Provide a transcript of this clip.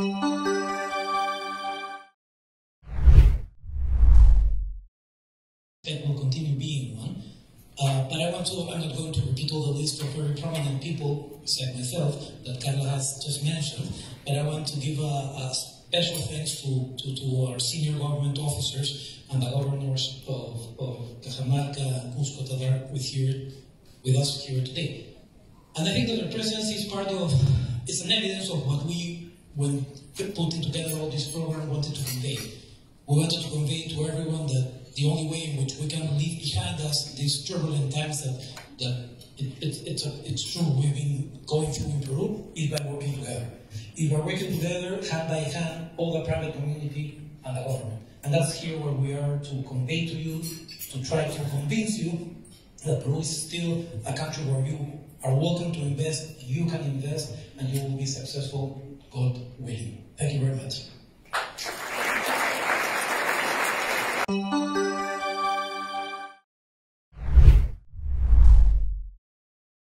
That will continue being one. But I'm not going to repeat all the list of very prominent people, except myself, that Carla has just mentioned, but I want to give a special thanks to our senior government officers and the governors of Cajamarca and Cusco that are with us here today. And I think that their presence is it's an evidence of what we, when putting together all this program, wanted to convey. We wanted to convey to everyone that the only way in which we can leave behind us these turbulent times it's true we've been going through in Peru is by working together. Is by working together, hand by hand, all the private community and the government. And that's here where we are to convey to you, to try to convince you that Peru is still a country where you are welcome to invest, you can invest, and you will be successful, God willing.